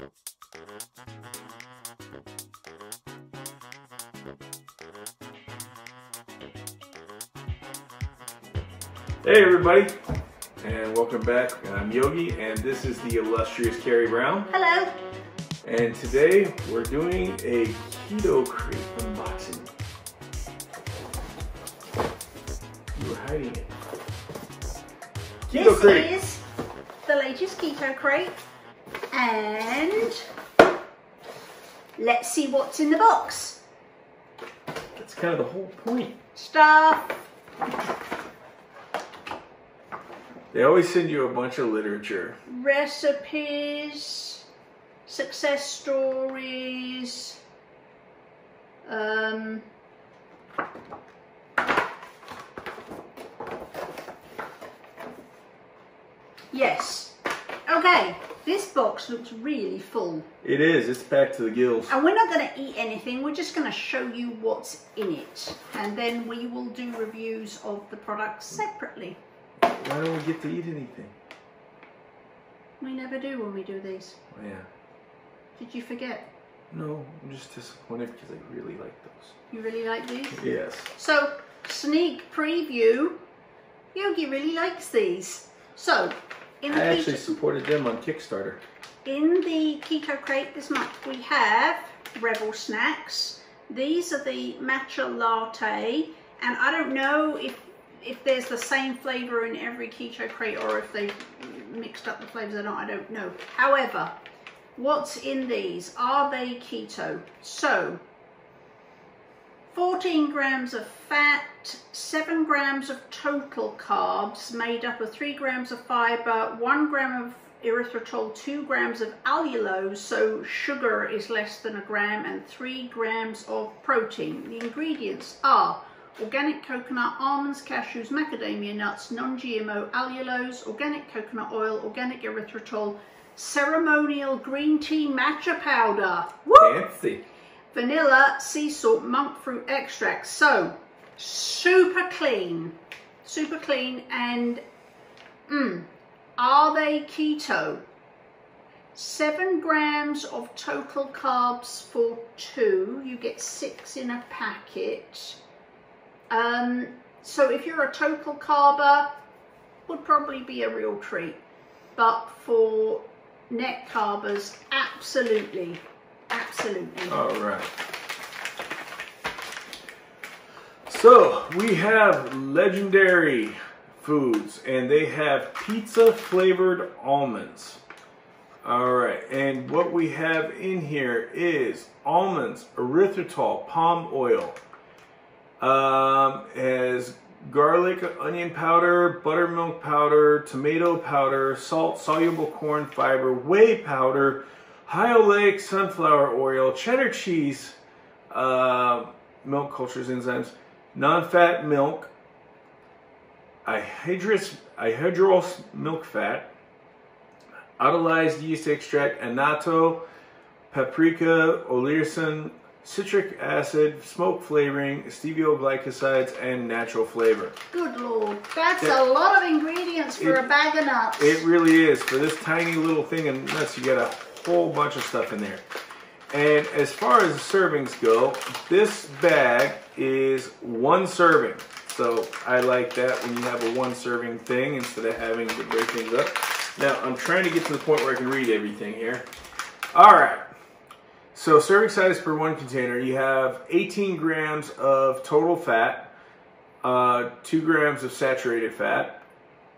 Hey everybody, and welcome back. I'm Yogi, and this is the illustrious Carrie Brown. Hello. And today we're doing a Keto Krate unboxing. You were hiding it. Keto Krate. This is the latest Keto Krate, and let's see what's in the box. That's kind of the whole point. Stop. They always send you a bunch of literature. Recipes, success stories, yes. Okay, this box looks really full. It is, it's packed to the gills. And we're not gonna eat anything, we're just gonna show you what's in it. And then we will do reviews of the products separately. Why don't we get to eat anything? We never do when we do these. Oh yeah. Did you forget? No, I'm just disappointed because I really like those. You really like these? Yes. So, sneak preview. Yogi really likes these. So, in the actually supported them on Kickstarter. In the Keto Krate this month we have Rebel Snacks. These are the matcha latte, and I don't know if there's the same flavour in every Keto Krate or if they've mixed up the flavours or not, I don't know. However, what's in these? Are they keto? So, 14 grams of fat, 7 grams of total carbs made up of 3 grams of fibre, 1 gram of erythritol, 2 grams of allulose, so sugar is less than a gram, and 3 grams of protein. The ingredients are organic coconut, almonds, cashews, macadamia nuts, non-GMO allulose, organic coconut oil, organic erythritol, ceremonial green tea matcha powder, woo! Fancy. Vanilla, sea salt, monk fruit extract. So, super clean, and are they keto? 7 grams of total carbs for 2, you get 6 in a packet. So if you're a total carber, would probably be a real treat, but for net carbers, absolutely. All right. So we have Legendary Foods, and they have pizza flavored almonds. All right, and what we have in here is almonds, erythritol, palm oil, as garlic, onion powder, buttermilk powder, tomato powder, salt, soluble corn fiber, whey powder, high oleic sunflower oil, cheddar cheese, milk cultures, enzymes, non-fat milk, anhydrous milk fat, autolyzed yeast extract, annatto, paprika, oleoresin, citric acid, smoke flavoring, stevioglycosides, and natural flavor. Good lord, that's a lot of ingredients for a bag of nuts. It really is. For this tiny little thing of nuts, you get a whole bunch of stuff in there. And as far as the servings go, this bag is 1 serving. So I like that when you have a 1 serving thing instead of having to break things up. Now I'm trying to get to the point where I can read everything here. All right. So serving size per 1 container, you have 18 grams of total fat, 2 grams of saturated fat.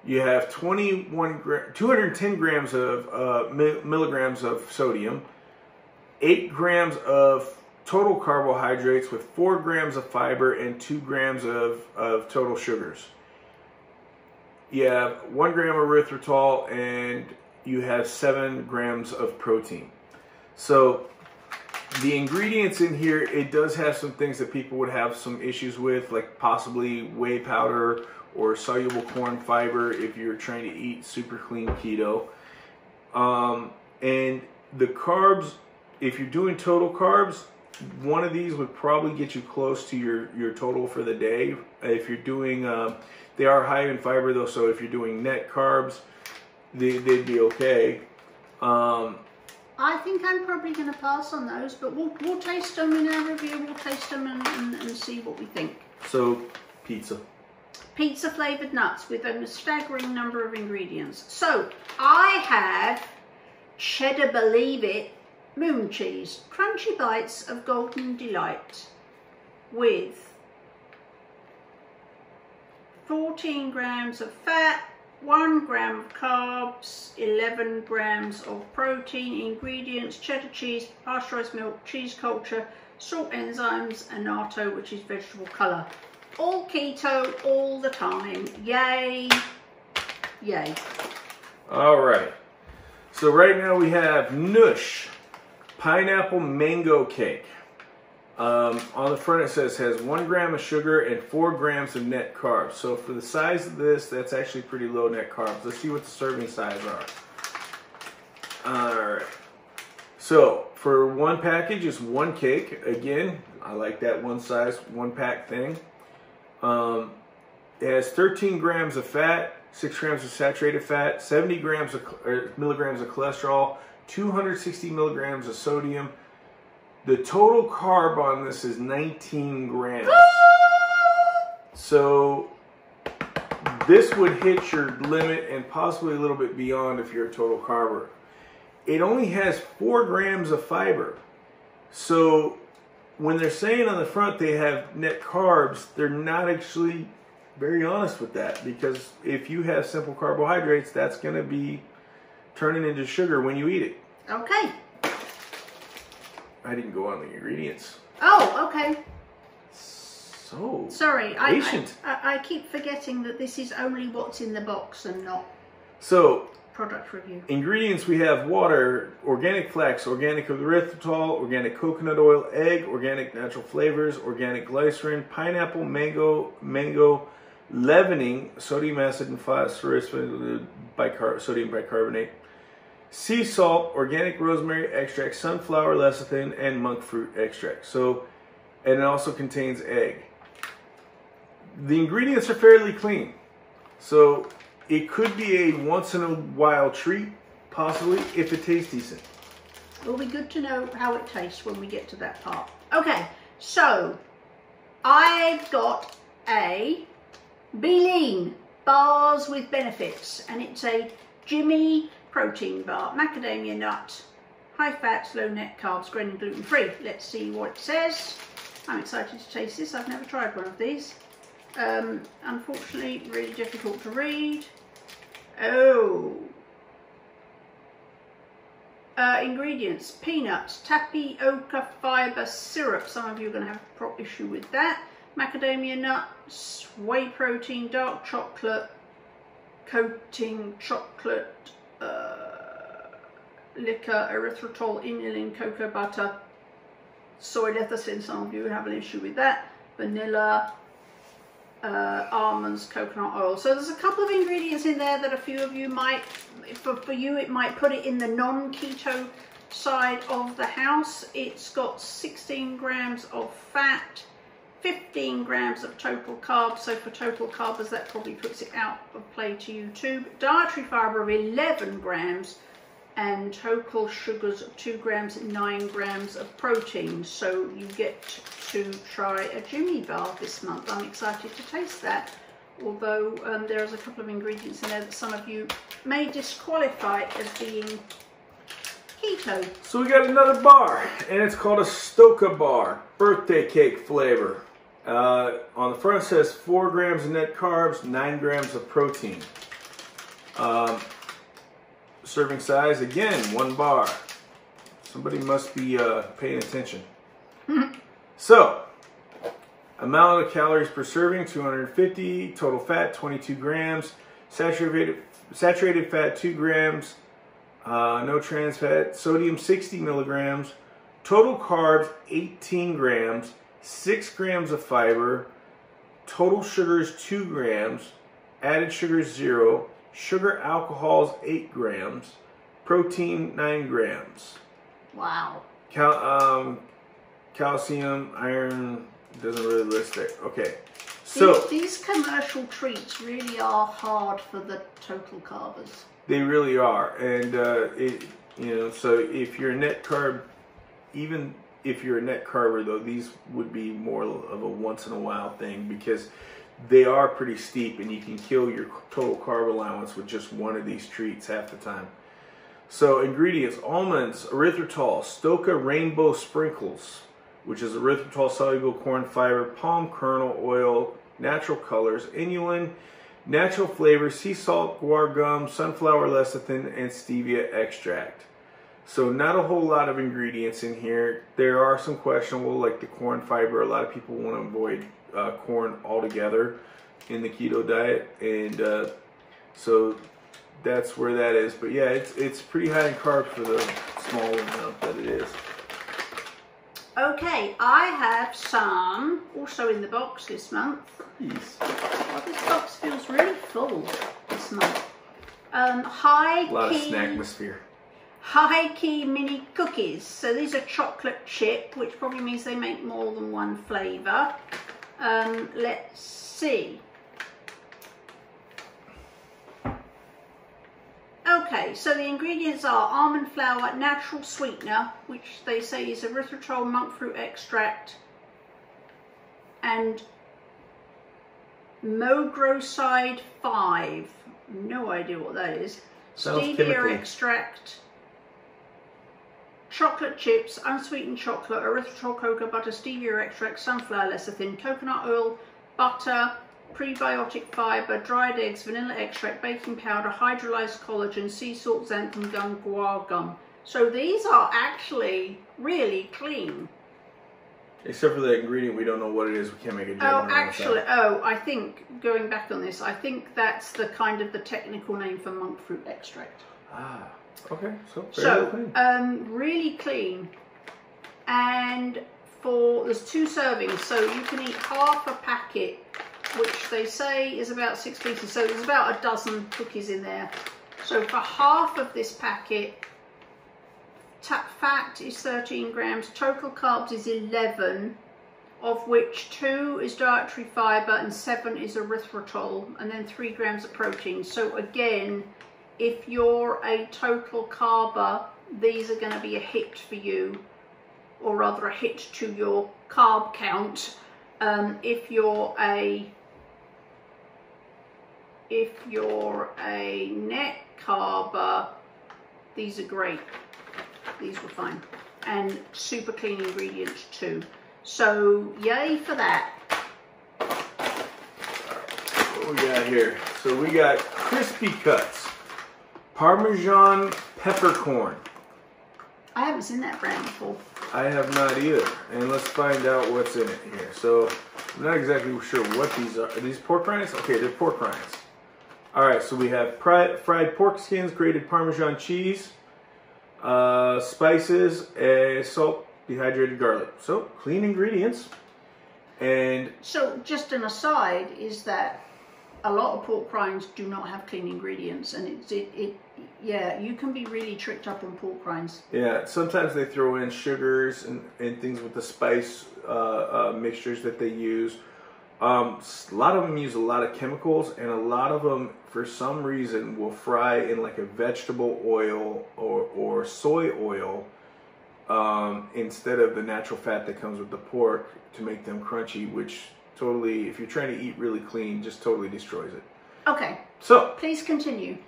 You have 210 grams of milligrams of sodium, 8 grams of total carbohydrates with 4 grams of fiber and 2 grams of total sugars. You have 1 gram of erythritol and you have 7 grams of protein. So the ingredients in here, it does have some things that people would have some issues with, like possibly whey powder or soluble corn fiber if you're trying to eat super clean keto. And the carbs, if you're doing total carbs, one of these would probably get you close to your total for the day. If you're doing, they are high in fiber though, so if you're doing net carbs, they'd be okay. I think I'm probably going to pass on those, but we'll taste them in our review. We'll taste them and see what we think. So, pizza. Pizza flavoured nuts with a staggering number of ingredients. So, I have Cheddar Believe It, Moon Cheese, Crunchy Bites of Golden Delight with 14 grams of fat, 1 gram of carbs, 11 grams of protein. Ingredients: cheddar cheese, pasteurized milk, cheese culture, salt, enzymes, and natto, which is vegetable color. All keto, all the time. Yay, yay. All right, so right now we have Nush pineapple mango cake. On the front it says has 1 gram of sugar and 4 grams of net carbs. So for the size of this, that's actually pretty low net carbs. Let's see what the serving size are. Alright. So for one package, it's one cake. Again, I like that one size, one pack thing. It has 13 grams of fat, 6 grams of saturated fat, 70 grams of, milligrams of cholesterol, 260 milligrams of sodium. The total carb on this is 19 grams. So this would hit your limit and possibly a little bit beyond if you're a total carber. It only has 4 grams of fiber. So when they're saying on the front they have net carbs, they're not actually very honest with that, because if you have simple carbohydrates, that's going to be turning into sugar when you eat it. Okay. I didn't go on the ingredients. Oh, okay. So sorry, I keep forgetting that this is only what's in the box and not so product review. Ingredients: we have water, organic flax, organic erythritol, organic coconut oil, egg, organic natural flavors, organic glycerin, pineapple, mango leavening, sodium acid and phosphorus, sodium bicarbonate, sea salt, organic rosemary extract, sunflower lecithin, and monk fruit extract. So, and it also contains egg. The ingredients are fairly clean. So it could be a once in a while treat, possibly, if it tastes decent. It'll be good to know how it tastes when we get to that part. Okay, so I've got a BeLean bars with benefits, and it's a Jimmy protein bar, macadamia nut, high fats, low net carbs, grain and gluten free. Let's see what it says. I'm excited to taste this. I've never tried one of these. Unfortunately, really difficult to read. Oh. Ingredients: peanuts, tapioca fiber syrup. Some of you are going to have a prop issue with that. Macadamia nuts, whey protein, dark chocolate, coating chocolate, liquor, erythritol, inulin, cocoa butter, soy lecithin. Some of you have an issue with that. Vanilla, almonds, coconut oil. So there's a couple of ingredients in there that a few of you might, for you it might put it in the non-keto side of the house. It's got 16 grams of fat, 15 grams of total carbs, so for total carbs that probably puts it out of play to you too. Dietary fiber of 11 grams and total sugars of 2 grams and 9 grams of protein. So you get to try a Jimmy bar this month. I'm excited to taste that, although there is a couple of ingredients in there that some of you may disqualify as being keto. So we got another bar, and it's called a Stoka bar, birthday cake flavor. On the front it says 4 grams of net carbs, 9 grams of protein. Serving size, again, one bar. Somebody must be paying attention. So, amount of calories per serving, 250. Total fat, 22 grams. Saturated fat, 2 grams. No trans fat. Sodium, 60 milligrams. Total carbs, 18 grams. 6 grams of fiber, total sugars 2 grams, added sugars 0, sugar alcohols 8 grams, protein 9 grams. Wow. Calcium, iron, doesn't really list it. Okay, so these commercial treats really are hard for the total carbers. They really are, and You know, so if you're a net carb, even if you're a net carver though, these would be more of a once in a while thing because they are pretty steep and you can kill your total carb allowance with just one of these treats half the time. So ingredients: almonds, erythritol, Stoka rainbow sprinkles, which is erythritol soluble corn fiber, palm kernel oil, natural colors, inulin, natural flavor, sea salt, guar gum, sunflower lecithin, and stevia extract. So not a whole lot of ingredients in here. There are some questionable, like the corn fiber. A lot of people want to avoid corn altogether in the keto diet, and so that's where that is. But yeah, it's pretty high in carbs for the small amount that it is. Okay, I have some also in the box this month. Jeez. Oh, this box feels really full this month. High Key. A lot of snackmosphere. High Key mini cookies. So these are chocolate chip, which probably means they make more than one flavour. Let's see. Okay, so the ingredients are almond flour, natural sweetener, which they say is erythritol, monk fruit extract, and mogroside 5. No idea what that is. Sounds stevia chemically. Extract, chocolate chips, unsweetened chocolate, erythritol, cocoa butter, stevia extract, sunflower lecithin, coconut oil, butter, prebiotic fiber, dried eggs, vanilla extract, baking powder, hydrolyzed collagen, sea salt, xanthan gum, guar gum. So these are actually really clean. Except for the ingredient, we don't know what it is. We can't make a judgment on that. I think, going back on this, I think that's the kind of the technical name for monk fruit extract. Ah, okay. So, clean. Really clean. And there's 2 servings, so you can eat half a packet, which they say is about 6 pieces, so there's about a dozen cookies in there. So for half of this packet, fat is 13 grams, total carbs is 11, of which 2 is dietary fiber and 7 is erythritol, and then 3 grams of protein. So again, if you're a total carber, these are going to be a hit for you, or rather a hit to your carb count. If you're a net carber, these are great. These were fine, and super clean ingredients too. So yay for that. What we got here? So we got Crispy Cuts, Parmesan peppercorn. I haven't seen that brand before. I have not either. And let's find out what's in it here. So I'm not exactly sure what these are. Are these pork rinds? Okay, they're pork rinds. All right, so we have fried pork skins, grated Parmesan cheese, spices, salt, dehydrated garlic. So clean ingredients. And so just an aside is that a lot of pork rinds do not have clean ingredients, and yeah, you can be really tricked up on pork rinds. Yeah, sometimes they throw in sugars and things with the spice mixtures that they use. A lot of them use a lot of chemicals, and a lot of them, for some reason, will fry in like a vegetable oil or soy oil instead of the natural fat that comes with the pork to make them crunchy, which totally, if you're trying to eat really clean, just totally destroys it. Okay. So please continue.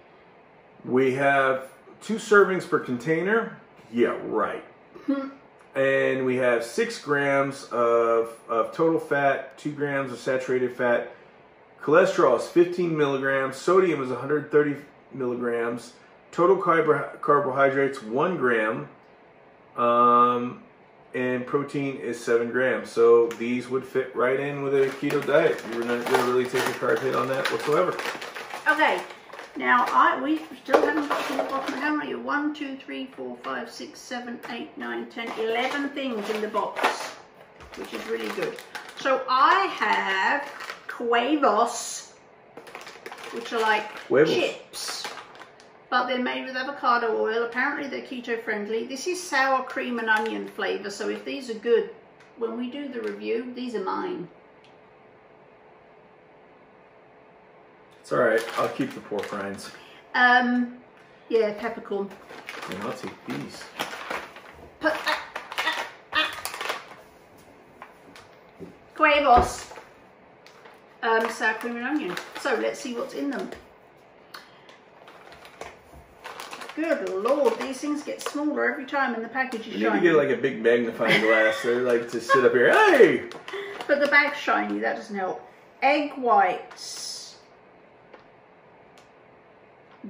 We have 2 servings per container. Yeah, right. And we have 6 grams of total fat, 2 grams of saturated fat. Cholesterol is 15 milligrams. Sodium is 130 milligrams. Total carbohydrates, 1 gram. And protein is 7 grams. So these would fit right in with a keto diet. You're not going to really take a carb hit on that whatsoever. Okay. Now, we still haven't got to the bottom. How many? 1, 2, 3, 4, 5, 6, 7, 8, 9, 10, 11 things in the box, which is really good. So I have Quevos, which are like chips, but they're made with avocado oil. Apparently they're keto friendly. This is sour cream and onion flavor. So if these are good, when we do the review, these are mine. It's all right. I'll keep the pork rinds. Yeah, peppercorn. Then I'll take these. Quevos. Sour cream and onion. So let's see what's in them. Good lord, these things get smaller every time, and the package is shiny. You need to get like a big magnifying glass. They like to sit up here. Hey! But the bag's shiny. That doesn't help. Egg whites.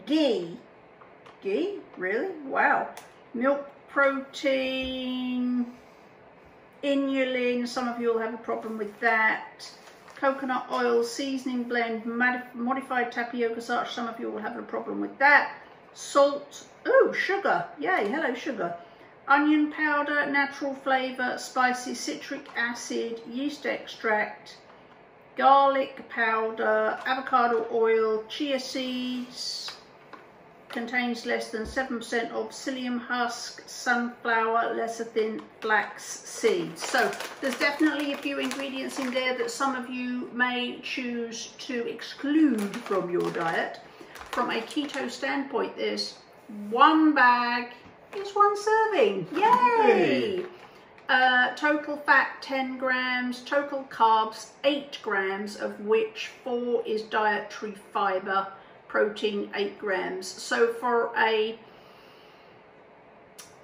Ghee. Ghee? Really? Wow. Milk protein. Inulin. Some of you will have a problem with that. Coconut oil. Seasoning blend. Modified tapioca starch. Some of you will have a problem with that. Salt, oh, sugar, yay, hello sugar, onion powder, natural flavour, spicy, citric acid, yeast extract, garlic powder, avocado oil, chia seeds, contains less than 7% of psyllium husk, sunflower, lecithin, flax seeds. So there's definitely a few ingredients in there that some of you may choose to exclude from your diet. From a keto standpoint, there's one bag, it's one serving, yay! Total fat 10 grams, total carbs 8 grams, of which 4 is dietary fiber, protein 8 grams. So for a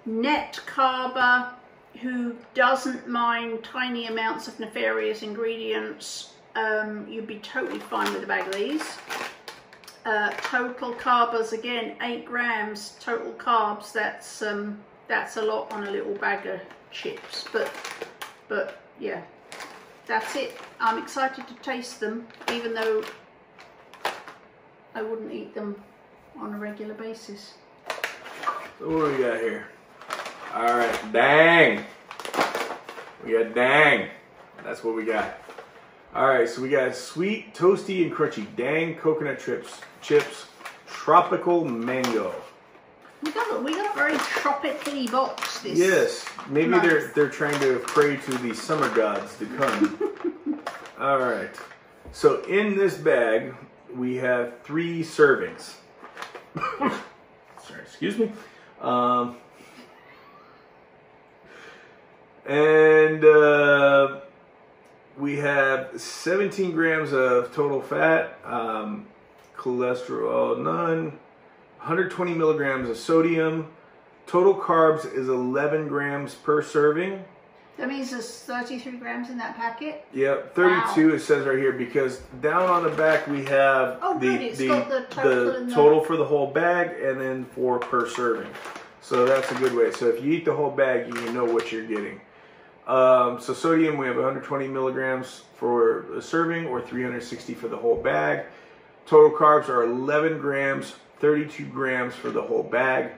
net carber who doesn't mind tiny amounts of nefarious ingredients, you'd be totally fine with a bag of these. Total carbs again 8 grams total carbs, that's a lot on a little bag of chips, but yeah, that's it. I'm excited to taste them, even though I wouldn't eat them on a regular basis. So what do we got here? All right, Dang, we got Dang, that's what we got. Alright, so we got sweet, toasty, and crunchy Dang coconut chips, tropical mango. We got a very tropic-y box this. Yes, maybe month. They're trying to pray to the summer gods to come. Alright, so in this bag we have 3 servings. Sorry, excuse me. We have 17 grams of total fat, cholesterol none, 120 milligrams of sodium. Total carbs is 11 grams per serving. That means there's 33 grams in that packet? Yep, 32 wow. It says right here, because down on the back we have the total for the whole bag and then 4 per serving. So that's a good way. So if you eat the whole bag, you know what you're getting. So sodium, we have 120 milligrams for a serving, or 360 for the whole bag. Total carbs are 11 grams, 32 grams for the whole bag.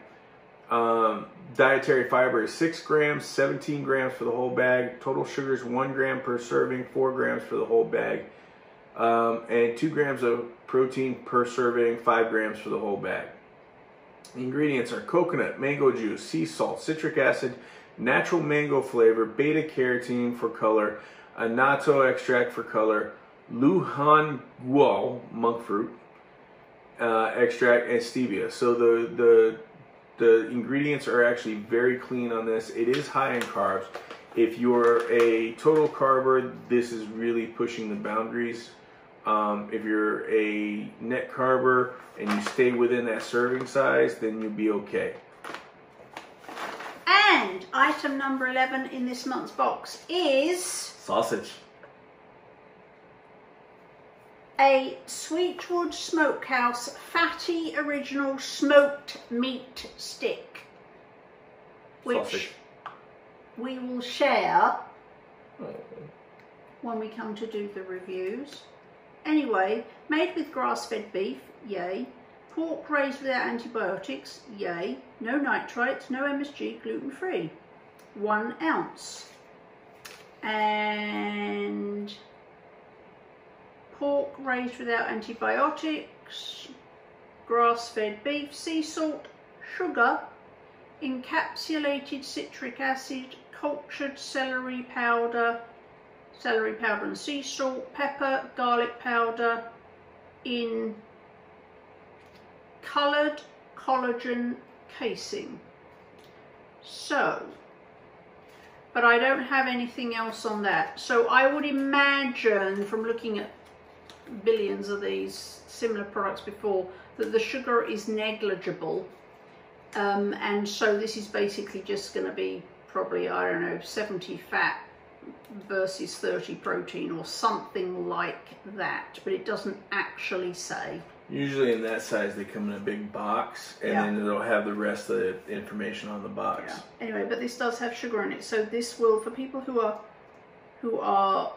Dietary fiber is 6 grams, 17 grams for the whole bag. Total sugar is 1 gram per serving, 4 grams for the whole bag. And 2 grams of protein per serving, 5 grams for the whole bag. The ingredients are coconut, mango juice, sea salt, citric acid, natural mango flavor, beta carotene for color, annatto extract for color, luhan guo, monk fruit extract, and stevia. So the ingredients are actually very clean on this. It is high in carbs. If you're a total carber, this is really pushing the boundaries. If you're a net carber and you stay within that serving size, then you'll be okay. And item number 11 in this month's box is sausage. A Sweetwood Smokehouse Fatty Original Smoked Meat Stick, which sausage we will share when we come to do the reviews. Anyway, made with grass-fed beef, yay. Pork raised without antibiotics, yay. No nitrites, no MSG, gluten-free. 1 ounce. And pork raised without antibiotics, grass-fed beef, sea salt, sugar, encapsulated citric acid, cultured celery powder and sea salt, pepper, garlic powder in coloured collagen casing. So, but I don't have anything else on that. So I would imagine from looking at billions of these similar products before that the sugar is negligible. And so this is basically just going to be probably, I don't know, 70 fat versus 30 protein or something like that, but it doesn't actually say. Usually in that size they come in a big box, and yeah, then it'll have the rest of the information on the box. Yeah. Anyway, but this does have sugar in it, so this will, for people who are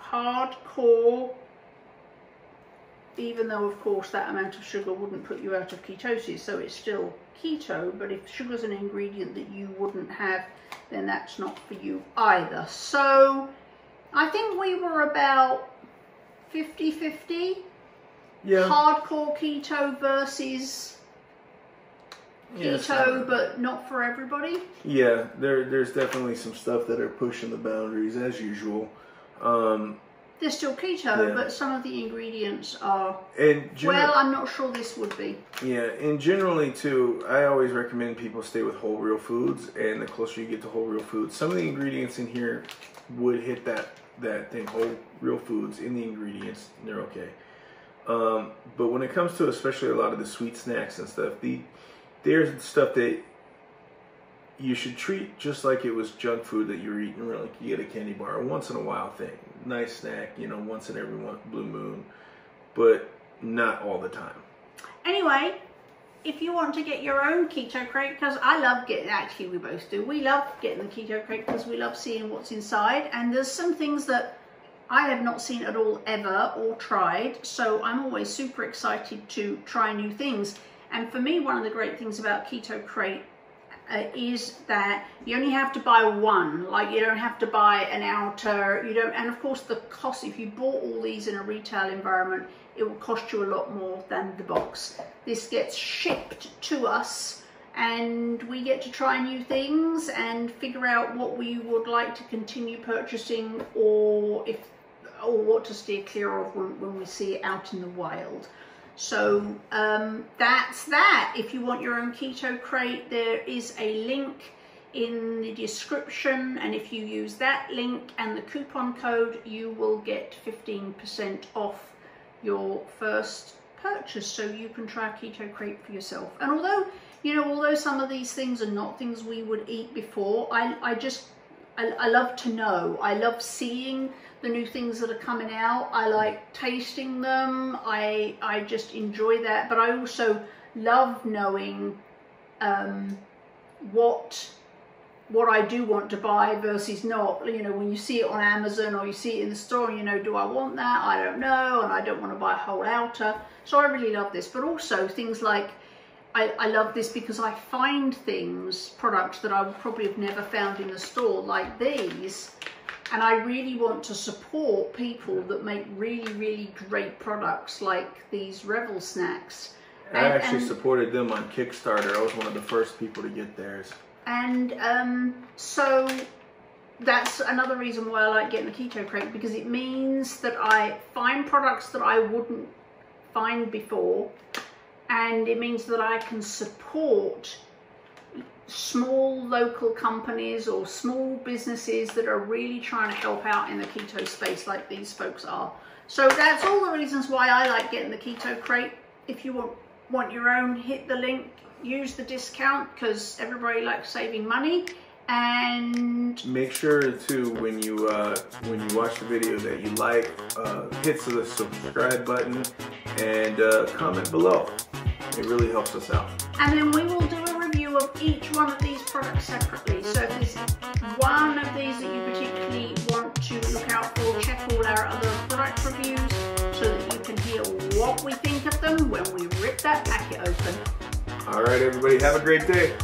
hardcore, even though of course that amount of sugar wouldn't put you out of ketosis, so it's still keto, but if sugar's an ingredient that you wouldn't have, then that's not for you either. So I think we were about 50-50. Yeah. Hardcore keto versus keto, yeah, but not for everybody. Yeah, there's definitely some stuff that are pushing the boundaries as usual. They're still keto, yeah, but some of the ingredients are, and well, I'm not sure this would be. Yeah, and generally too, I always recommend people stay with whole real foods, and the closer you get to whole real foods, some of the ingredients in here would hit that thing, whole real foods in the ingredients, and they're okay. But when it comes to especially a lot of the sweet snacks and stuff, there's stuff that you should treat just like it was junk food that you're eating. Really, like you get a candy bar, a once in a while thing, nice snack, you know, once in every blue moon, but not all the time. Anyway, if you want to get your own Keto Krate, because I love getting, actually we both do, we love getting the Keto Krate because we love seeing what's inside, and there's some things that I have not seen at all ever or tried, so I'm always super excited to try new things. And for me, one of the great things about Keto Krate is that you only have to buy one, like you don't have to buy an outer, you don't, and of course the cost, if you bought all these in a retail environment, it will cost you a lot more than the box. This gets shipped to us, and we get to try new things and figure out what we would like to continue purchasing, or if, or what to steer clear of when we see it out in the wild. So that's that. If you want your own Keto Krate, there is a link in the description, and if you use that link and the coupon code, you will get 15% off your first purchase, so you can try Keto Krate for yourself. And although, you know, although some of these things are not things we would eat before, I love to know. I love seeing the new things that are coming out. I like tasting them. I just enjoy that. But I also love knowing what I do want to buy versus not. You know, when you see it on Amazon or you see it in the store, you know, do I want that? I don't know, and I don't want to buy a whole outer. So I really love this. But also things like, I love this because I find things, products that I would probably have never found in the store, like these, and I really want to support people that make really, really great products like these Rebel snacks. I actually supported them on Kickstarter. I was one of the first people to get theirs. And so that's another reason why I like getting the Keto Krate, because it means that I find products that I wouldn't find before. And it means that I can support small local companies or small businesses that are really trying to help out in the keto space like these folks are. So that's all the reasons why I like getting the Keto Krate. If you want your own, hit the link, use the discount, because everybody likes saving money. And make sure too, when you watch the video, that you like, hit the subscribe button, and comment below. It really helps us out. And then we will do a review of each one of these products separately. So if there's one of these that you particularly want to look out for, check all our other product reviews so that you can hear what we think of them when we rip that packet open. All right, everybody, have a great day.